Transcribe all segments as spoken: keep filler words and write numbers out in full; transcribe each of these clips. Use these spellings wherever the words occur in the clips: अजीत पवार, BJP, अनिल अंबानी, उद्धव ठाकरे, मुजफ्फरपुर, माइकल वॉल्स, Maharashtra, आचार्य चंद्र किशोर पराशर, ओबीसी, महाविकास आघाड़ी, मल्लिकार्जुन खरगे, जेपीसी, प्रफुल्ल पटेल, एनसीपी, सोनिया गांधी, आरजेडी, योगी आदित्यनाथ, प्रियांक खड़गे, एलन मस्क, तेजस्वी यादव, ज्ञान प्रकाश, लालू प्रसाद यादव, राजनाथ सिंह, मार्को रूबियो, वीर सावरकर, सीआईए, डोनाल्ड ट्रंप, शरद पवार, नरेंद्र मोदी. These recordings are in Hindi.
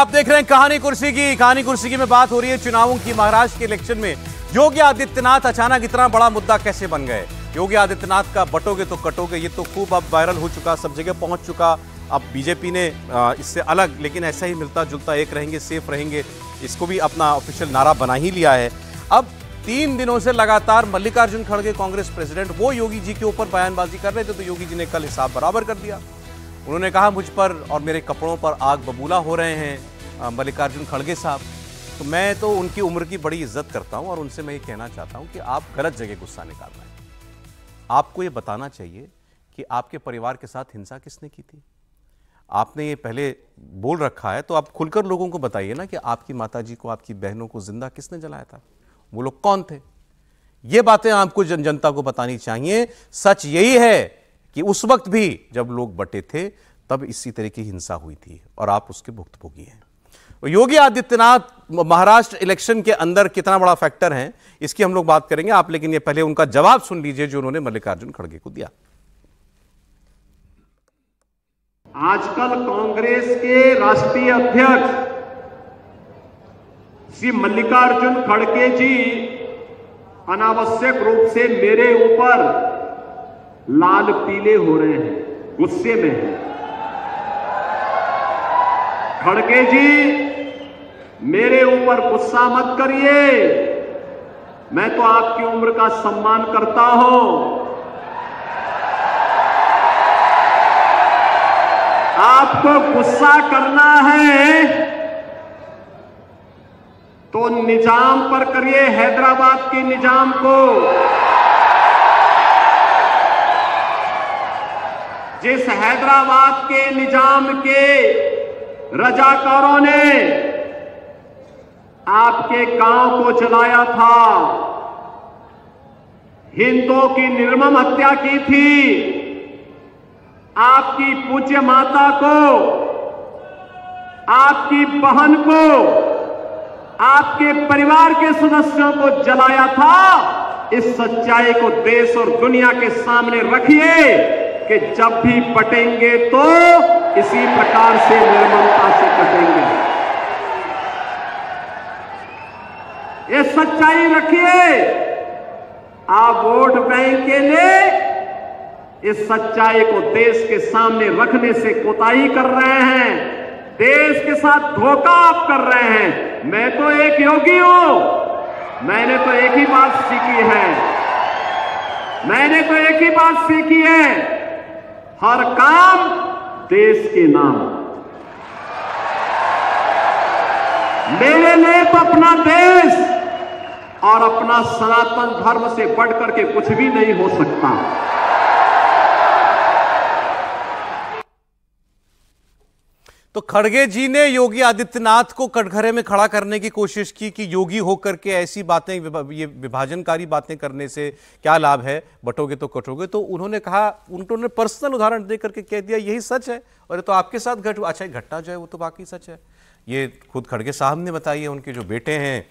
आप देख रहे हैं कहानी कुर्सी की। कहानी कुर्सी की में बात हो रही है चुनावों की। महाराष्ट्र के इलेक्शन में योगी आदित्यनाथ अचानक इतना बड़ा मुद्दा कैसे बन गए? योगी आदित्यनाथ का बटोगे तो कटोगे ये तो खूब अब वायरल हो चुका, सब जगह पहुंच चुका। अब बीजेपी ने इससे अलग लेकिन ऐसा ही मिलता जुलता एक रहेंगे सेफ रहेंगे, इसको भी अपना ऑफिशियल नारा बना ही लिया है। अब तीन दिनों से लगातार मल्लिकार्जुन खरगे कांग्रेस प्रेसिडेंट वो योगी जी के ऊपर बयानबाजी कर रहे थे, तो योगी जी ने कल हिसाब बराबर कर दिया। उन्होंने कहा मुझ पर और मेरे कपड़ों पर आग बबूला हो रहे हैं मल्लिकार्जुन खड़गे साहब। तो मैं तो उनकी उम्र की बड़ी इज्जत करता हूं और उनसे मैं ये कहना चाहता हूं कि आप गलत जगह गुस्सा निकाल रहे हैं। आपको ये बताना चाहिए कि आपके परिवार के साथ हिंसा किसने की थी। आपने ये पहले बोल रखा है तो आप खुलकर लोगों को बताइए ना कि आपकी माताजी को आपकी बहनों को जिंदा किसने जलाया था, वो लोग कौन थे। ये बातें आपको जन जनता को बतानी चाहिए। सच यही है कि उस वक्त भी जब लोग बटे थे तब इसी तरह की हिंसा हुई थी और आप उसके भुक्तभोगी हैं। योगी आदित्यनाथ महाराष्ट्र इलेक्शन के अंदर कितना बड़ा फैक्टर हैं इसकी हम लोग बात करेंगे आप, लेकिन ये पहले उनका जवाब सुन लीजिए जो उन्होंने मल्लिकार्जुन खड़गे को दिया। आजकल कांग्रेस के राष्ट्रीय अध्यक्ष श्री मल्लिकार्जुन खड़गे जी अनावश्यक रूप से मेरे ऊपर लाल पीले हो रहे हैं, गुस्से में हैं। खड़गे जी मेरे ऊपर गुस्सा मत करिए, मैं तो आपकी उम्र का सम्मान करता हूं। आपको गुस्सा करना है तो निजाम पर करिए, हैदराबाद के निजाम को, जिस हैदराबाद के निजाम के रजाकारों ने आपके गांव को जलाया था, हिंदुओं की निर्मम हत्या की थी, आपकी पूज्य माता को, आपकी बहन को, आपके परिवार के सदस्यों को जलाया था। इस सच्चाई को देश और दुनिया के सामने रखिए कि जब भी पटेंगे तो इसी प्रकार से निर्ममता से कटेंगे। ये सच्चाई रखिए। आप वोट बैंक के लिए इस सच्चाई को देश के सामने रखने से कोताही कर रहे हैं, देश के साथ धोखा आप कर रहे हैं। मैं तो एक योगी हूं, मैंने तो एक ही बात सीखी है, मैंने तो एक ही बात सीखी है हर काम देश के नाम। मेरे लिए तो अपना देश और अपना सनातन धर्म से बढ़कर के कुछ भी नहीं हो सकता। तो खड़गे जी ने योगी आदित्यनाथ को कटघरे में खड़ा करने की कोशिश की कि योगी होकर के ऐसी बातें, ये विभाजनकारी बातें करने से क्या लाभ है, बटोगे तो कटोगे। तो उन्होंने कहा, उन्होंने पर्सनल उदाहरण दे करके कह दिया यही सच है और तो आपके साथ घट अच्छा घटना जो है वो तो बाकी सच है। ये खुद खड़गे साहब ने बताई है, उनके जो बेटे हैं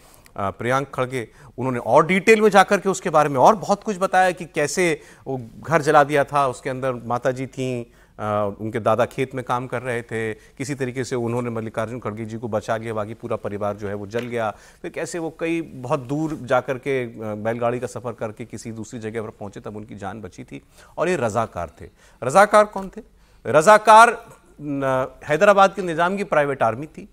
प्रियांक खड़गे उन्होंने और डिटेल में जाकर के उसके बारे में और बहुत कुछ बताया कि कैसे वो घर जला दिया था, उसके अंदर माता जी थीं, आ, उनके दादा खेत में काम कर रहे थे, किसी तरीके से उन्होंने मल्लिकार्जुन खड़गे जी को बचा लिया, बाकी पूरा परिवार जो है वो जल गया। फिर कैसे वो कई बहुत दूर जाकर के बैलगाड़ी का सफ़र करके किसी दूसरी जगह पर पहुंचे तब उनकी जान बची थी। और ये रज़ाकार थे। रज़ाकार कौन थे? रज़ाकार हैदराबाद के निज़ाम की प्राइवेट आर्मी थी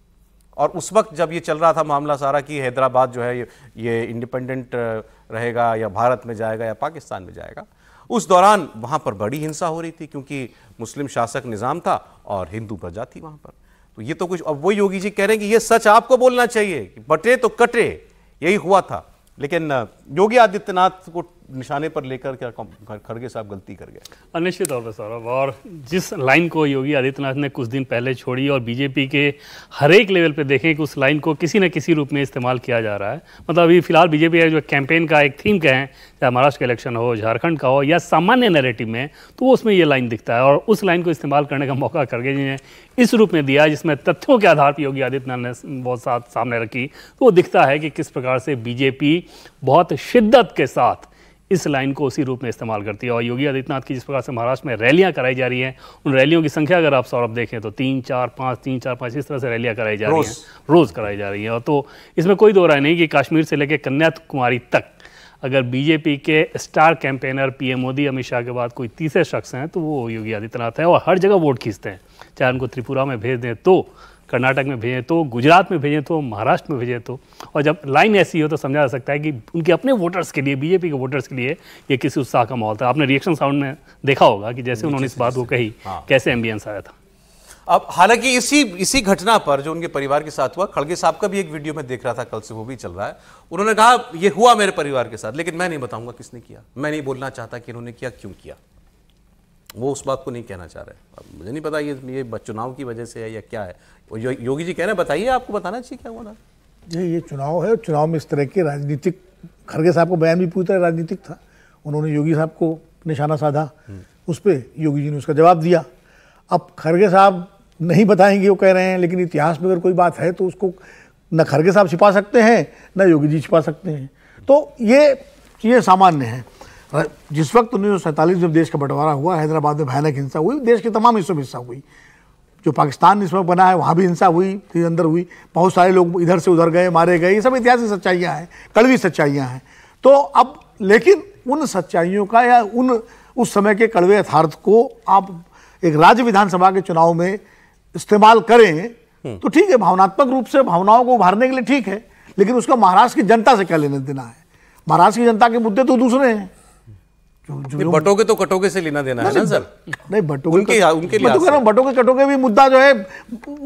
और उस वक्त जब ये चल रहा था मामला सारा कि हैदराबाद जो है ये, ये इंडिपेंडेंट रहेगा या भारत में जाएगा या पाकिस्तान में जाएगा, उस दौरान वहाँ पर बड़ी हिंसा हो रही थी क्योंकि मुस्लिम शासक निज़ाम था और हिंदू प्रजा थी वहाँ पर। तो ये तो कुछ अब वो योगी जी कह रहे हैं कि ये सच आपको बोलना चाहिए कि बटे तो कटे, यही हुआ था। लेकिन योगी आदित्यनाथ को निशाने पर लेकर क्या खड़गे साहब गलती कर गए? निश्चित तौर पर सौरभ, और जिस लाइन को योगी आदित्यनाथ ने कुछ दिन पहले छोड़ी और बीजेपी के हर एक लेवल पे देखें कि उस लाइन को किसी न किसी रूप में इस्तेमाल किया जा रहा है। मतलब अभी फिलहाल बीजेपी जो कैंपेन का एक थीम कहें, चाहे महाराष्ट्र का इलेक्शन हो, झारखंड का हो या सामान्य नैरेटिव में, तो वो उसमें ये लाइन दिखता है और उस लाइन को इस्तेमाल करने का मौका खड़गे जी ने इस रूप में दिया जिसमें तथ्यों के आधार पर योगी आदित्यनाथ ने बहुत साथ सामने रखी। तो वो दिखता है कि किस प्रकार से बीजेपी बहुत शिद्दत के साथ इस लाइन को उसी रूप में इस्तेमाल करती है। और योगी आदित्यनाथ की जिस प्रकार से महाराष्ट्र में रैलियां कराई जा रही हैं, उन रैलियों की संख्या अगर आप सौरभ देखें तो तीन चार पाँच तीन चार पाँच इस तरह से रैलियां कराई जा रही हैं, रोज़ कराई जा रही हैं। और तो इसमें कोई दो राय नहीं कि कश्मीर से लेकर कन्याकुमारी तक अगर बीजेपी के star campaigner PM Modi, Amit Shah के बाद कोई तीसरे शख्स हैं तो वो योगी आदित्यनाथ हैं। और हर जगह वोट खींचते हैं, चाहे उनको त्रिपुरा में भेज दें तो, कर्नाटक में भेजें तो, गुजरात में भेजें तो, महाराष्ट्र में भेजें तो। और जब लाइन ऐसी हो तो समझा जा सकता है कि उनके अपने वोटर्स के लिए, बीजेपी के वोटर्स के लिए ये किसी उत्साह का माहौल था। आपने रिएक्शन साउंड में देखा होगा कि जैसे उन्होंने इस बात को कही, कैसे एम्बियंस आया था। अब हालांकि इसी इसी घटना पर जो उनके परिवार के साथ हुआ, खड़गे साहब का भी एक वीडियो में देख रहा था, कल से वो भी चल रहा है, उन्होंने कहा ये हुआ मेरे परिवार के साथ, लेकिन मैं नहीं बताऊंगा किसने किया, मैं नहीं बोलना चाहता कि इन्होंने किया, क्यों किया, वो उस बात को नहीं कहना चाह रहे। अब मुझे नहीं पता ये ये चुनाव की वजह से है या क्या है। यो, योगी जी कह रहे हैं, बताइए, आपको बताना चाहिए क्या हुआ ना जी। ये चुनाव है, चुनाव में इस तरह के राजनीतिक, खड़गे साहब का बयान भी पूरी तरह राजनीतिक था। उन्होंने योगी साहब को निशाना साधा, उस पर योगी जी ने उसका जवाब दिया। अब खड़गे साहब नहीं बताएंगे वो कह रहे हैं, लेकिन इतिहास में अगर कोई बात है तो उसको न खड़गे साहब छिपा सकते हैं न योगी जी छिपा सकते हैं। तो ये चीज़ें सामान्य हैं। जिस वक्त उन्नीस सौ सैंतालीस जब देश का बंटवारा हुआ, हैदराबाद में भयानक हिंसा हुई, देश के तमाम हिस्सों में हिंसा हुई, जो पाकिस्तान इस वक्त बना है वहाँ भी हिंसा हुई, फिर अंदर हुई, बहुत सारे लोग इधर से उधर गए, मारे गए, ये सब ऐतिहासिक सच्चाइयाँ हैं, कड़वी सच्चाइयाँ हैं। तो अब लेकिन उन सच्चाइयों का या उन उस समय के कड़वे यथार्थ को आप एक राज्य विधानसभा के चुनाव में इस्तेमाल करें तो ठीक है, भावनात्मक रूप से भावनाओं को उभारने के लिए ठीक है, लेकिन उसका महाराष्ट्र की जनता से क्या लेना देना है। महाराष्ट्र की जनता के मुद्दे तो दूसरे हैं, बटोगे तो कटोगे से लेना देना है ना सर। नहीं, बटोगे उनके, उनके लिए मैं बटोगे कटोगे भी मुद्दा जो है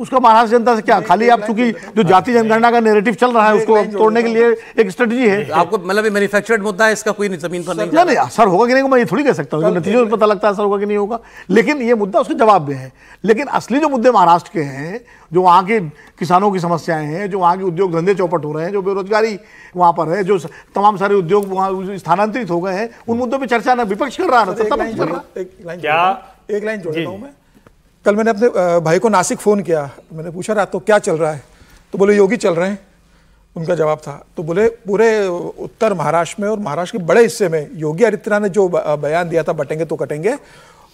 उसका महाराष्ट्र जनता से क्या, खाली आप चूंकि जो जाति जनगणना का नैरेटिव चल रहा है उसको तोड़ने के लिए एक स्ट्रेटजी है। आपको मतलब ये मैन्युफैक्चर्ड मुद्दा है, इसका कोई जमीन पर नहीं नहीं असर होगा कि नहीं, मैं ये थोड़ी कह सकता हूँ, नतीजों में पता लगता है असर होगा कि नहीं होगा, लेकिन ये मुद्दा उसके जवाब में है। लेकिन असली जो मुद्दे महाराष्ट्र के हैं, जो वहाँ के किसानों की समस्याएं हैं, जो वहाँ के उद्योग धंधे चौपट हो रहे हैं, जो बेरोजगारी वहाँ पर है, जो तमाम सारे उद्योग वहाँ स्थानांतरित हो गए हैं, उन मुद्दों पर चर्चा ना विपक्ष कर रहा है। क्या एक लाइन जोड़ता हूँ मैं, कल मैंने अपने भाई को नासिक फ़ोन किया, मैंने पूछा रात को क्या चल रहा है, तो बोले योगी चल रहे हैं, उनका जवाब था। तो बोले पूरे उत्तर महाराष्ट्र में और महाराष्ट्र के बड़े हिस्से में योगी आदित्यनाथ ने जो बयान दिया था, बटेंगे तो कटेंगे,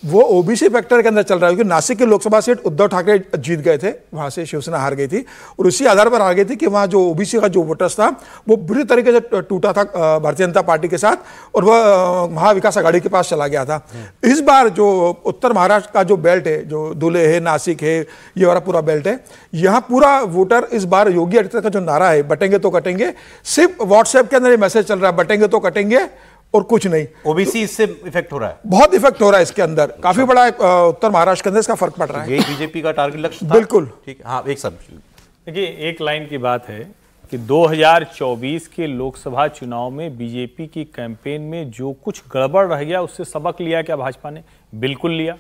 वो ओबीसी फैक्टर के अंदर चल रहा है, क्योंकि नासिक के लोकसभा सीट उद्धव ठाकरे जीत गए थे, वहाँ से शिवसेना हार गई थी, और उसी आधार पर हार गई थी कि वहाँ जो ओबीसी का जो वोटर्स था वो बुरी तरीके से टूटा था भारतीय जनता पार्टी के साथ, और वह महाविकास आघाड़ी के पास चला गया था। इस बार जो उत्तर महाराष्ट्र का जो बेल्ट है, जो धुले है, नासिक है, ये वाला पूरा बेल्ट है, यहाँ पूरा वोटर इस बार योगी आदित्यनाथ का जो नारा है बटेंगे तो कटेंगे, सिर्फ व्हाट्सएप के अंदर ये मैसेज चल रहा है, बटेंगे तो कटेंगे और कुछ नहीं। ओबीसी इससे इफेक्ट हो रहा है, बहुत इफेक्ट हो रहा है, इसके अंदर काफी बड़ा उत्तर महाराष्ट्र के अंदर इसका फर्क पड़ रहा है। यही बीजेपी का टारगेट लक्ष्य था। बिल्कुल ठीक है। हाँ, एक सब देखिए, एक लाइन की बात है कि दो हज़ार चौबीस के लोकसभा चुनाव में बीजेपी की कैंपेन में जो कुछ गड़बड़ रह गया उससे सबक लिया क्या भाजपा ने? बिल्कुल लिया।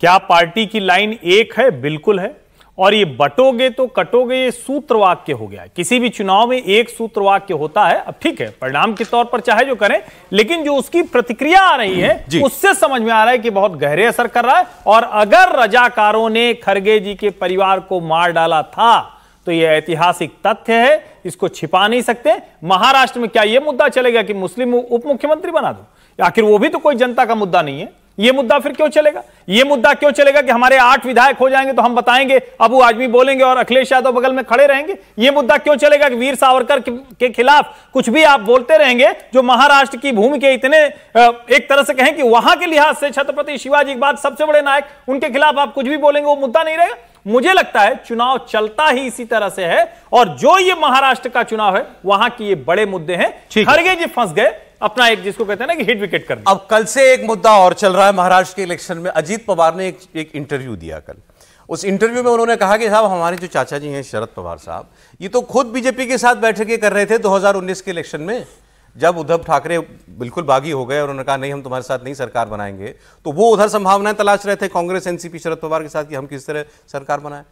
क्या पार्टी की लाइन एक है? बिल्कुल है। और ये बटोगे तो कटोगे ये सूत्रवाक्य हो गया है, किसी भी चुनाव में एक सूत्रवाक्य होता है। अब ठीक है, परिणाम के तौर पर चाहे जो करें, लेकिन जो उसकी प्रतिक्रिया आ रही है उससे समझ में आ रहा है कि बहुत गहरे असर कर रहा है। और अगर रजाकारों ने खरगे जी के परिवार को मार डाला था तो यह ऐतिहासिक तथ्य है, इसको छिपा नहीं सकते। महाराष्ट्र में क्या यह मुद्दा चलेगा कि मुस्लिम उप मुख्यमंत्री बना दो? आखिर वो भी तो कोई जनता का मुद्दा नहीं है, ये मुद्दा फिर क्यों चलेगा? ये मुद्दा क्यों चलेगा कि हमारे आठ विधायक हो जाएंगे तो हम बताएंगे, अबू आजमी बोलेंगे और अखिलेश यादव बगल में खड़े रहेंगे? ये मुद्दा क्यों चलेगा कि वीर सावरकर के खिलाफ कुछ भी आप बोलते रहेंगे, जो महाराष्ट्र की भूमि के इतने एक तरह से कहें कि वहां के लिहाज से छत्रपति शिवाजी के बाद सबसे बड़े नायक, उनके खिलाफ आप कुछ भी बोलेंगे वो मुद्दा नहीं रहेगा? मुझे लगता है चुनाव चलता ही इसी तरह से है, और जो ये महाराष्ट्र का चुनाव है वहां के ये बड़े मुद्दे हैं। खरगे जी फंस गए, अपना एक जिसको कहते हैं ना कि हिट विकेट कर। अब कल से एक मुद्दा और चल रहा है महाराष्ट्र के इलेक्शन में। अजीत पवार ने एक, एक इंटरव्यू दिया कल, उस इंटरव्यू में उन्होंने कहा कि साहब हमारे जो चाचा जी हैं शरद पवार साहब, ये तो खुद बीजेपी के साथ बैठकें कर रहे थे दो हज़ार उन्नीस के इलेक्शन में, जब उद्धव ठाकरे बिल्कुल बागी हो गए और उन्होंने कहा नहीं हम तुम्हारे साथ नहीं सरकार बनाएंगे, तो वो उधर संभावनाएं तलाश रहे थे कांग्रेस एनसीपी शरद पवार के साथ कि हम किस तरह सरकार बनाएं।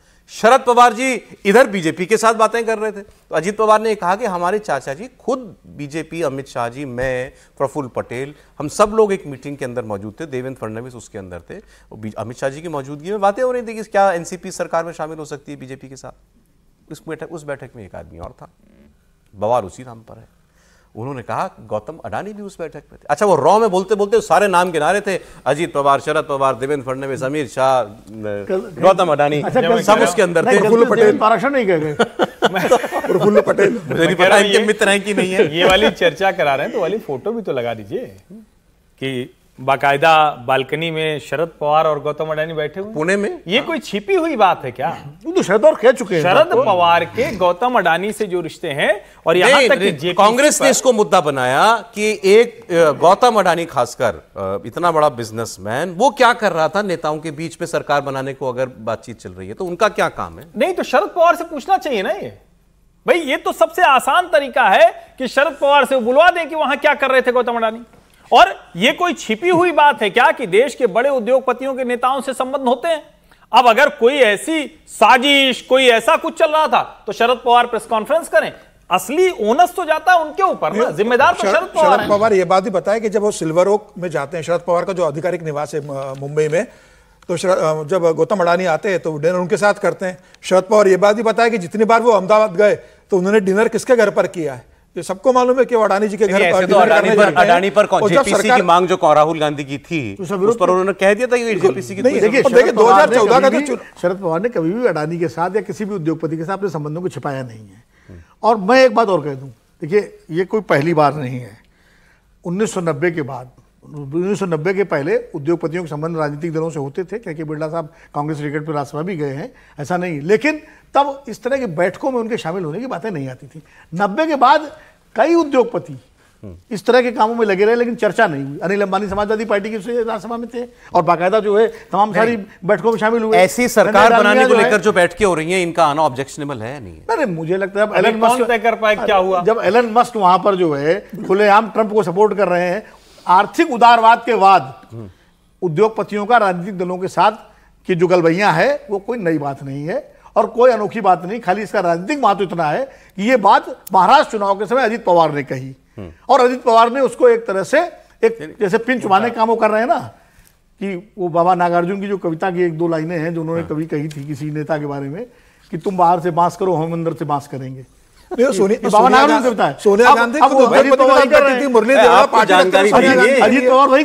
शरद पवार जी इधर बीजेपी के साथ बातें कर रहे थे। तो अजीत पवार ने कहा कि हमारे चाचा जी खुद बीजेपी, अमित शाह जी, मैं, प्रफुल्ल पटेल, हम सब लोग एक मीटिंग के अंदर मौजूद थे, देवेंद्र फडणवीस उसके अंदर थे, अमित शाह जी की मौजूदगी में बातें हो रही थी कि क्या एनसीपी सरकार में शामिल हो सकती है बीजेपी के साथ। उस बैठक उस बैठक में एक आदमी और था, बवाल उसी नाम पर है। उन्होंने कहा गौतम अडानी भी उस बैठक में थे। अच्छा, वो रॉ में बोलते बोलते सारे नाम गिनारे थे, अजीत पवार, शरद पवार, देवेंद्र फडणवीस, अमित शाह, गौतम अडानी, सब उसके अंदर थे। प्रफुल्ल पटेल महाराष्ट्र नहीं गए, प्रफुल्ल पटेल मेरी पता है इनके मित्र हैं कि नहीं है। ये वाली चर्चा करा रहे हैं तो वाली फोटो भी तो लगा दीजिए कि बाकायदा बालकनी में शरद पवार और गौतम अडानी बैठे हुए पुणे में। ये कोई छिपी हुई बात है क्या? तो शरद और कह चुके हैं, शरद पवार के गौतम अडानी से जो रिश्ते हैं, और यहाँ तक कि कांग्रेस ने इसको मुद्दा बनाया कि एक गौतम अडानी खासकर इतना बड़ा बिजनेसमैन वो क्या कर रहा था नेताओं के बीच में सरकार बनाने को अगर बातचीत चल रही है तो उनका क्या काम है। नहीं तो शरद पवार से पूछना चाहिए ना ये, भाई ये तो सबसे आसान तरीका है कि शरद पवार से बुलवा दे कि वहां क्या कर रहे थे गौतम अडानी। और यह कोई छिपी हुई बात है क्या कि देश के बड़े उद्योगपतियों के नेताओं से संबंध होते हैं? अब अगर कोई ऐसी साजिश, कोई ऐसा कुछ चल रहा था तो शरद पवार प्रेस कॉन्फ्रेंस करें, असली ओनस तो जाता है उनके ऊपर ना, जिम्मेदार तो शरद पवार। शरद पवार यह बात ही बताया कि जब वो सिल्वर ओक में जाते हैं, शरद पवार का जो आधिकारिक निवास है मुंबई में, तो जब गौतम अडानी आते हैं तो डिनर उनके साथ करते हैं। शरद पवार ये बात भी बताया कि जितनी बार वो अहमदाबाद गए तो उन्होंने डिनर किसके घर पर किया है। ये सबको मालूम है कि अडानी जी के घर पर, तो अडानी पर, अडानी पर जेपीसी की मांग जो राहुल गांधी की थी उस पर उन्होंने कह दिया था कि जेपीसी की। देखिए दो हज़ार चौदह का शरद पवार ने कभी भी अडानी के साथ या किसी भी उद्योगपति के साथ अपने संबंधों को छिपाया नहीं है। और मैं एक बात और कह दूं, देखिए ये कोई पहली बार नहीं है। उन्नीस सौ नब्बे के बाद, उन्नीस सौ नब्बे के पहले उद्योगपतियों के संबंध राजनीतिक दलों से होते थे, क्योंकि बिरला साहब कांग्रेस टिकट पर राज्यसभा भी गए हैं, ऐसा नहीं। लेकिन तब इस तरह की बैठकों में उनके शामिल होने की बातें नहीं आती थी। नब्बे के बाद कई उद्योगपति इस तरह के कामों में लगे रहे लेकिन चर्चा नहीं हुई। अनिल अंबानी समाजवादी पार्टी की राज्यसभा में थे और बाकायदा जो है तमाम सारी बैठकों में शामिल हुए। ऐसी सरकार बनाने को लेकर जो बैठकें हो रही हैं, इनका आना ऑब्जेक्शनेबल है नहीं? अरे मुझे लगता है एलन मस्क कर पाए क्या हुआ, जब एलन मस्क वहां पर जो है खुलेआम ट्रंप को सपोर्ट कर रहे हैं। आर्थिक उदारवाद के बाद उद्योगपतियों का राजनीतिक दलों के साथ की जो गलबहियां है वो कोई नई बात नहीं है और कोई अनोखी बात नहीं। खाली इसका राजनीतिक महत्व इतना है कि ये बात महाराष्ट्र चुनाव के समय अजीत पवार ने कही और अजीत पवार ने उसको एक तरह से एक जैसे पिन चुबाने काम वो कर रहे हैं ना, कि वो बाबा नागार्जुन की जो कविता की एक दो लाइनें हैं जो उन्होंने कभी कही थी किसी नेता के बारे में कि तुम बाहर से बांस करो, हम अंदर से बांस करेंगे। सोनिया गांधी अजीत पवार वही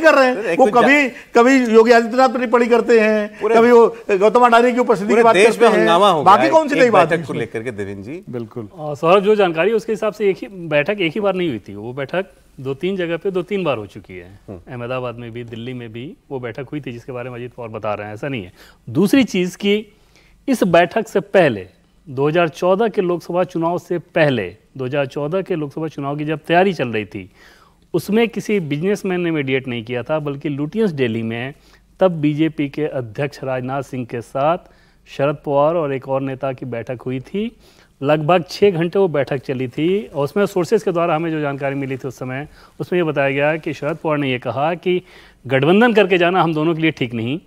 कर रहे हैं। वो कभी कभी योगी आदित्यनाथ पर टिप्पणी करते हैं, कभी वो गौतम अडानी की उपस्थिति की बात करते हैं। बाकी कौन सी नई बात लेकर के देवेंद्र जी? बिल्कुल सौरभ, जो जानकारी उसके हिसाब से एक ही बैठक एक ही बार नहीं हुई थी, वो बैठक दो तीन जगह पे दो तीन बार हो चुकी है। अहमदाबाद में भी, दिल्ली में भी वो बैठक हुई थी जिसके बारे में अजीत पवार बता रहे हैं, ऐसा नहीं है। दूसरी चीज की इस बैठक से पहले दो हज़ार चौदह के लोकसभा चुनाव से पहले दो हज़ार चौदह के लोकसभा चुनाव की जब तैयारी चल रही थी उसमें किसी बिजनेसमैन ने मीडिएट नहीं किया था, बल्कि लुटियंस दिल्ली में तब बीजेपी के अध्यक्ष राजनाथ सिंह के साथ शरद पवार और एक और नेता की बैठक हुई थी। लगभग छः घंटे वो बैठक चली थी और उसमें सोर्सेज के द्वारा हमें जो जानकारी मिली थी उस समय, उसमें यह बताया गया कि शरद पवार ने यह कहा कि गठबंधन करके जाना हम दोनों के लिए ठीक नहीं,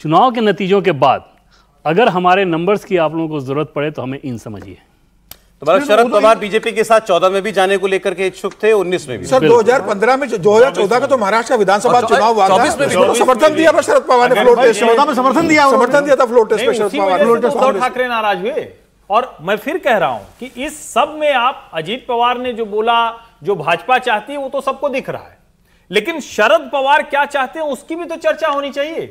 चुनाव के नतीजों के बाद अगर हमारे नंबर्स की आप लोगों को जरूरत पड़े तो हमें इन समझिए। तो शरद पवार बीजेपी के साथ चौदह में भी जाने को लेकर के इच्छुक थे, उन्नीस में भी। सर दो हज़ार पंद्रह में, दो हज़ार चौदह का तो महाराष्ट्र विधानसभा चुनाव हुआ था, समर्थन दिया था शरद पवार ने, फ्लोर टेस्ट में समर्थन दिया, समर्थन दिया था फ्लोर टेस्ट में शरद पवार। उद्धव ठाकरे नाराज हुए। और मैं फिर कह रहा हूं कि इस सब में आप अजीत पवार ने जो बोला, जो भाजपा चाहती है वो तो सबको दिख रहा है, लेकिन शरद पवार क्या चाहते हैं उसकी भी तो चर्चा होनी चाहिए।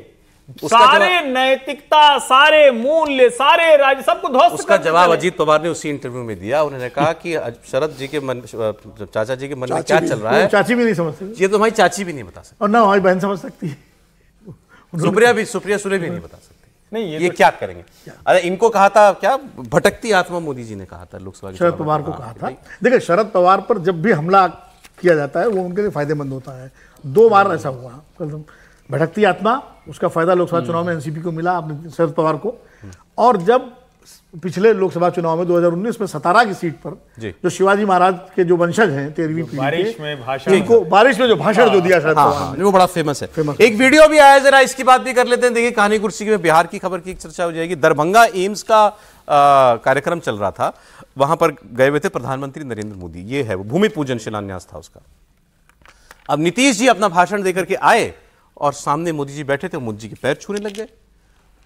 सारे नैतिकता, सारे मूल्य, सारे राज्य सबको ध्वस्त। उसका जवाब अजीत पवार ने उसी इंटरव्यू में दिया। उन्होंने कहा कि शरद जी के मन, चाचा जी के मन में क्या चल रहा है चाची भी नहीं समझ सकती, ये तो हमारी चाची भी नहीं बता सकती और ना हमारी बहन समझ सकती है, सुप्रिया भी, सुप्रिया सुले भी नहीं बता सकती। नहीं ये, ये तो क्या करेंगे? अरे इनको कहा था क्या, भटकती आत्मा मोदी जी ने कहा था लोकसभा, शरद पवार को कहा था। देखिये शरद पवार पर जब भी हमला किया जाता है वो उनके लिए फायदेमंद होता है। दो बार ऐसा हुआ, भटकती आत्मा, उसका फायदा लोकसभा चुनाव में एनसीपी को मिला आपने शरद पवार को, और जब पिछले लोकसभा चुनाव में दो हज़ार उन्नीस में सतारा की सीट पर जो शिवाजी महाराज के जो वंशज हैं तेरहवीं पीढ़ी, बारिश में भाषण, बारिश में जो भाषण जो दिया शरद पवार, वो बड़ा फेमस है। एक वीडियो भी आया, जरा इसकी बात भी कर लेते हैं। देखिए कहानी कुर्सी में बिहार की खबर की चर्चा हो जाएगी। दरभंगा एम्स का कार्यक्रम चल रहा था, वहां पर गए हुए थे प्रधानमंत्री नरेंद्र मोदी। ये है भूमि पूजन, शिलान्यास था उसका। अब नीतीश जी अपना भाषण देकर के आए और सामने मोदी जी बैठे थे, मोदी जी के पैर छूने लग गए।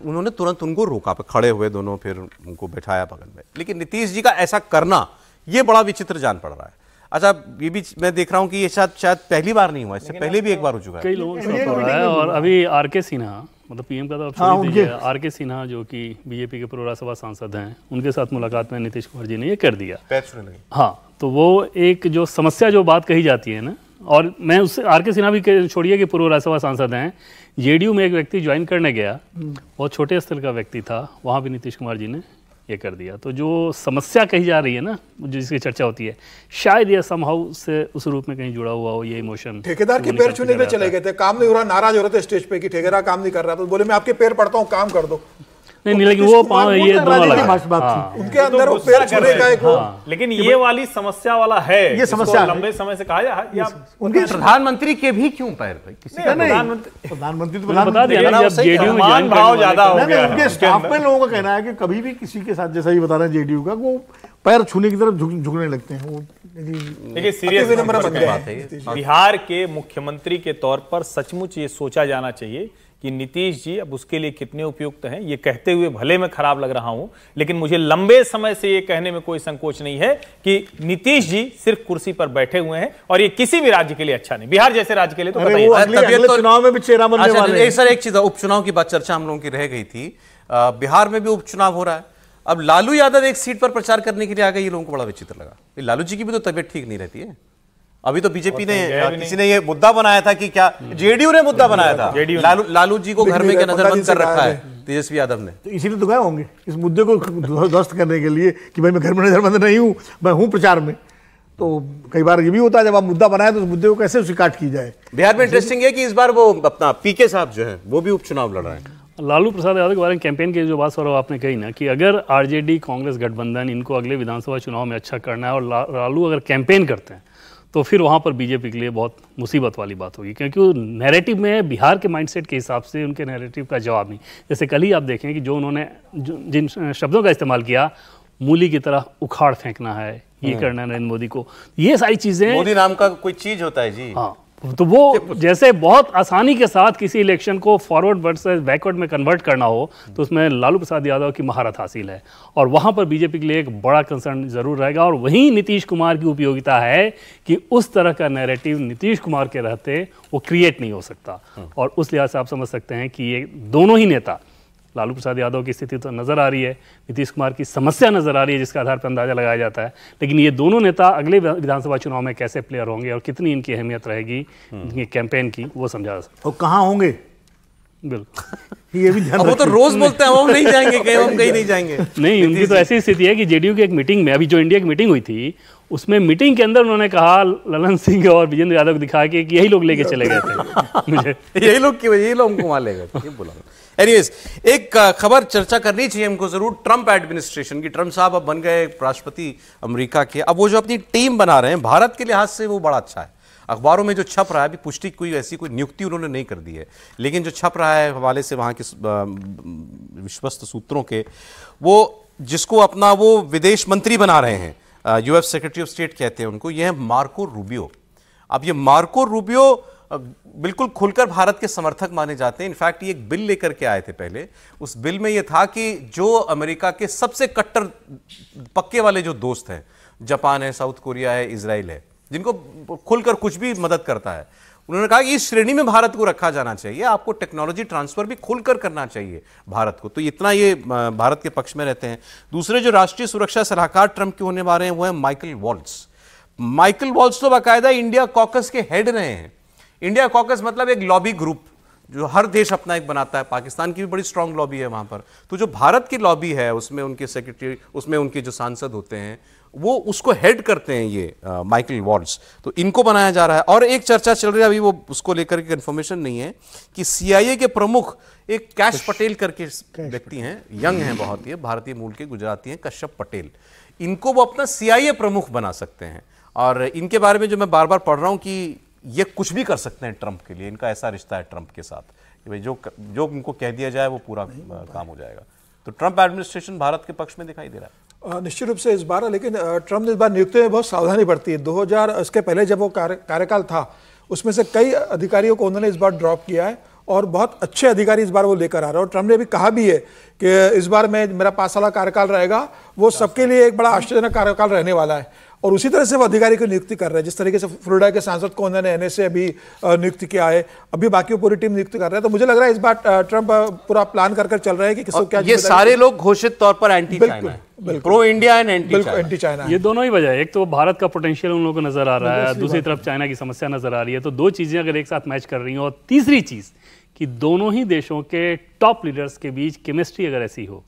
उन्होंने तुरंत उनको रोका, पे खड़े हुए दोनों, फिर उनको बैठाया बगल में। लेकिन नीतीश जी का ऐसा करना ये बड़ा विचित्र जान पड़ रहा है। अच्छा, ये भी मैं देख रहा हूँ कि ये शायद शायद पहली बार नहीं हुआ, इससे पहले भी एक बार हो चुका है, कई लोगों से हो रहा है। और अभी आर के सिन्हा, मतलब पीएम का तो ऑप्शन है, आर के सिन्हा जो कि बीजेपी के पूर्व राज्यसभा सांसद हैं, उनके साथ मुलाकात में नीतीश कुमार जी ने ये कर दिया। हाँ, तो वो एक जो समस्या जो बात कही जाती है ना, और मैं उससे आर के सिन्हा भी छोड़िए कि पूर्व राज्यसभा सांसद हैं, जेडीयू में एक व्यक्ति ज्वाइन करने गया, बहुत छोटे स्तर का व्यक्ति था, वहाँ भी नीतीश कुमार जी ने ये कर दिया। तो जो समस्या कही जा रही है ना, जिसकी चर्चा होती है, शायद यह समहाउ से उस रूप में कहीं जुड़ा हुआ हो ये इमोशन। ठेकेदार के पैर छूने पे चले गए थे, काम नहीं हो रहा, नाराज हो रहे थे स्टेज पे कि ठेकेदार काम नहीं कर रहा, तो बोले मैं आपके पैर पड़ता हूँ, काम कर दो। नहीं नहीं, लेकिन वो पाँव ये दोनों लगा उनके अंदर, वो पैर छूने का एक, लेकिन ये वाली समस्या वाला है, ये समस्या लंबे समय से कहा जा, उनके प्रधानमंत्री के भी क्यों पैर भाई, किसी का नहीं, प्रधानमंत्री तो बता दिया ना, जब जेडीयू में ज्वाइन भाव ज्यादा हो गया, उनके स्टाफ में लोगों का कहना है कि कभी भी किसी के साथ, जैसा ये बता रहे हैं जेडीयू का, वो पैर छूने की तरफ झुकने लगते हैं। वो देखिए सीरियस बात है, बिहार के मुख्यमंत्री के तौर पर सचमुच ये सोचा जाना चाहिए कि नीतीश जी अब उसके लिए कितने उपयुक्त हैं। ये कहते हुए भले मैं खराब लग रहा हूं, लेकिन मुझे लंबे समय से ये कहने में कोई संकोच नहीं है कि नीतीश जी सिर्फ कुर्सी पर बैठे हुए हैं, और ये किसी भी राज्य के लिए अच्छा नहीं, बिहार जैसे राज्य के लिए। तो अगले चुनाव में भी चेहरा बनने वाले हैं। सर एक चीज, उपचुनाव की बात चर्चा हम लोगों की रह गई थी, बिहार में भी उपचुनाव हो रहा है। अब लालू यादव एक सीट पर प्रचार करने के लिए आ गए, ये लोगों को बड़ा विचित्र लगा। लालू जी की भी तो तबियत ठीक नहीं रहती है। अभी तो बीजेपी ने किसी ने ये मुद्दा बनाया था कि क्या जेडीयू ने मुद्दा बनाया था, लालू लालू जी को घर में क्या नजरबंद कर रखा है तेजस्वी यादव ने, तो इसीलिए तो गए होंगे इस मुद्दे को ध्वस्त करने के लिए कि भाई मैं घर में नजरबंद नहीं हूँ, मैं हूँ प्रचार में। तो कई बार ये भी होता है जब आप मुद्दा बनाए तो उस मुद्दे को कैसे उसे काट की जाए। बिहार में इंटरेस्टिंग है कि इस बार वो अपना पीके साहब जो है वो भी उपचुनाव लड़ रहे हैं। लालू प्रसाद यादव के बारे में कैंपेन की जो बात सौरभ आपने कही ना, कि अगर आरजेडी कांग्रेस गठबंधन इनको अगले विधानसभा चुनाव में अच्छा करना है और लालू अगर कैंपेन करते हैं तो फिर वहाँ पर बीजेपी के लिए बहुत मुसीबत वाली बात होगी, क्योंकि वो नैरेटिव में बिहार के माइंडसेट के हिसाब से उनके नैरेटिव का जवाब नहीं। जैसे कल ही आप देखें कि जो उन्होंने जिन शब्दों का इस्तेमाल किया, मूली की तरह उखाड़ फेंकना है, ये करना है नरेंद्र मोदी को, ये सारी चीज़ें, मोदी नाम का कोई चीज़ होता है जी। हाँ, तो वो जैसे बहुत आसानी के साथ किसी इलेक्शन को फॉरवर्ड वर्सेस बैकवर्ड में कन्वर्ट करना हो तो उसमें लालू प्रसाद यादव की महारत हासिल है, और वहाँ पर बीजेपी के लिए एक बड़ा कंसर्न जरूर रहेगा। और वहीं नीतीश कुमार की उपयोगिता है कि उस तरह का नैरेटिव नीतीश कुमार के रहते वो क्रिएट नहीं हो सकता, और उस लिहाज से आप समझ सकते हैं कि ये दोनों ही नेता, लालू प्रसाद यादव की स्थिति तो नज़र आ रही है, नीतीश कुमार की समस्या नज़र आ रही है, जिसका आधार पर अंदाजा लगाया जाता है, लेकिन ये दोनों नेता अगले विधानसभा चुनाव में कैसे प्लेयर होंगे और कितनी इनकी अहमियत रहेगी इनकी कैंपेन की, वो समझा जा सकता है। और कहाँ होंगे बिल्कुल ये भी ध्यान, वो तो रोज बोलते हैं हम नहीं जाएंगे कहीं, हम कहीं नहीं जाएंगे। नहीं, उनकी तो ऐसी स्थिति है कि जेडीयू की एक मीटिंग में, अभी जो इंडिया की मीटिंग हुई थी, उसमें मीटिंग के अंदर उन्होंने कहा, ललन सिंह और विजेंद्र यादव को दिखा के कि यही लोग लेके चले गए थे मुझे, यही लोग की वजह, यही लोग हमको वहां ले गए थे, बोला। एनीवेज, एक खबर चर्चा करनी चाहिए हमको जरूर, ट्रंप एडमिनिस्ट्रेशन की। ट्रंप साहब अब बन गए राष्ट्रपति अमेरिका के, अब वो जो अपनी टीम बना रहे हैं भारत के लिहाज से वो बड़ा अच्छा है। अखबारों में जो छप रहा है, अभी पुष्टि कोई ऐसी कोई नियुक्ति उन्होंने नहीं कर दी है, लेकिन जो छप रहा है हवाले से वहाँ के विश्वस्त सूत्रों के, वो जिसको अपना वो विदेश मंत्री बना रहे हैं, यूएस सेक्रेटरी ऑफ स्टेट कहते हैं उनको, ये है मार्को रूबियो। अब ये मार्को रूबियो बिल्कुल खुलकर भारत के समर्थक माने जाते हैं। इनफैक्ट ये एक बिल लेकर के आए थे पहले, उस बिल में ये था कि जो अमेरिका के सबसे कट्टर पक्के वाले जो दोस्त हैं, जापान है, साउथ कोरिया है, इसराइल है, जिनको खुलकर कुछ भी मदद करता है, उन्होंने कहा कि इस श्रेणी में भारत को रखा जाना चाहिए, आपको टेक्नोलॉजी ट्रांसफर भी खुलकर करना चाहिए भारत को। तो इतना ये भारत के पक्ष में रहते हैं। दूसरे जो राष्ट्रीय सुरक्षा सलाहकार ट्रंप के होने वाले हैं वो है माइकल वॉल्स। माइकल वॉल्स तो बाकायदा इंडिया कॉकस के हेड रहे हैं। इंडिया कॉकस मतलब एक लॉबी ग्रुप जो हर देश अपना एक बनाता है, पाकिस्तान की भी बड़ी स्ट्रांग लॉबी है वहाँ पर। तो जो भारत की लॉबी है उसमें उनके सेक्रेटरी, उसमें उनके जो सांसद होते हैं वो उसको हेड करते हैं, ये माइकल वॉल्स। तो इनको बनाया जा रहा है। और एक चर्चा चल रही है, अभी वो उसको लेकर के कंफर्मेशन नहीं है, कि सीआईए के प्रमुख एक कैश पटेल करके व्यक्ति हैं, यंग हैं बहुत, ये भारतीय मूल के गुजराती हैं, कश्यप पटेल, इनको वो अपना सीआईए प्रमुख बना सकते हैं। और इनके बारे में जो मैं बार बार पढ़ रहा हूँ कि ये कुछ भी कर सकते हैं ट्रंप के लिए, इनका ऐसा रिश्ता है ट्रंप के साथ कि भाई जो जो उनको कह दिया जाए वो पूरा काम हो जाएगा। तो ट्रंप एडमिनिस्ट्रेशन भारत के पक्ष में दिखाई दे रहा है निश्चित रूप से इस बार। लेकिन ट्रंप इस बार नियुक्तियों में बहुत सावधानी बरती है। दो हज़ार इसके पहले जब वो कार्य कार्यकाल था उसमें से कई अधिकारियों को उन्होंने इस बार ड्रॉप किया है, और बहुत अच्छे अधिकारी इस बार वो लेकर आ रहे हैं। और ट्रंप ने भी कहा भी है कि इस बार मैं मेरा पाँच साल कार्यकाल रहेगा, वो सबके लिए एक बड़ा आश्चर्यजनक कार्यकाल रहने वाला है। और उसी तरह से वो अधिकारी को नियुक्ति कर रहे हैं, जिस तरीके से फ्लोरिडा के सांसद को उन्होंने एन ए से अभी नियुक्ति किया है, अभी बाकी पूरी टीम नियुक्ति कर रहा है। तो मुझे लग रहा है इस बार ट्रंप पूरा प्लान कर कर चल रहा है कि किसको क्या। ये सारे लोग घोषित तौर पर एंटी चाइना है, pro India and anti China. ये दोनों ही वजह, एक तो भारत का पोटेंशियल उन लोगों को नजर आ रहा है, दूसरी तरफ चाइना की समस्या नजर आ रही है। तो दो चीजें अगर एक साथ मैच कर रही हैं, और तीसरी चीज कि दोनों ही देशों के टॉप लीडर्स के बीच केमिस्ट्री अगर ऐसी हो,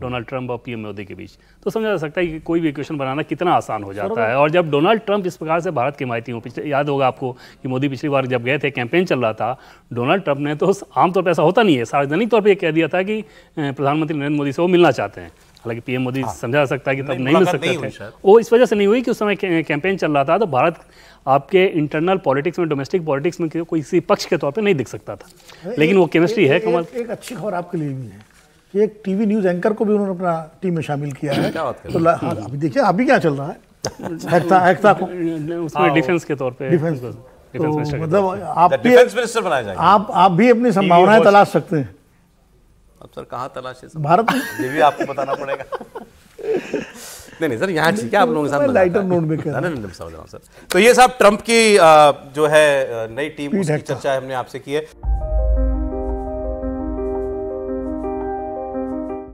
डोनाल्ड ट्रंप और पीएम मोदी के बीच, तो समझा जा सकता है कि कोई भी इक्वेशन बनाना कितना आसान हो जाता है। और जब डोनाल्ड ट्रंप इस प्रकार से भारत के हिमायती हों, पिछले याद होगा आपको कि मोदी पिछली बार जब गए थे, कैंपेन चल रहा था, डोनाल्ड ट्रंप ने तो आमतौर पर ऐसा होता नहीं है, सार्वजनिक तौर पर यह कह दिया था कि प्रधानमंत्री नरेंद्र मोदी से वो मिलना चाहते हैं। हालांकि पीएम मोदी समझा जा सकता है कि तब नहीं मिल सकते थे, वो इस वजह से नहीं हुई कि उस समय कैंपेन चल रहा था। तो भारत आपके इंटरनल पॉलिटिक्स में, डोमेस्टिक पॉलिटिक्स में कोई इसी पक्ष के तौर पर नहीं दिख सकता था, लेकिन वो केमिस्ट्री है। कमल, एक अच्छी खबर आपके लिए भी है, एक टीवी न्यूज एंकर को भी उन्होंने अपना टीम में शामिल किया है। क्या बात कर रहे हैं? तो अभी देखिए अभी क्या चल रहा है हेक्ता, हेक्ता को उसमें डिफेंस के तौर पे, डिफेंस तो मतलब आप डिफेंस मिनिस्टर बनाए जाएंगे, आप आप भी अपनी संभावनाएं तलाश सकते हैं। अब सर कहाँ तलाशे भारत में, ये भी आपको बताना पड़ेगा। नहीं नहीं सर, यहाँ ठीक है, आप लोगों के साथ लाइटर नोट में कर रहे हैं सर। तो ये साहब ट्रंप की जो है नई टीम, उसकी चर्चा हमने आपसे की है।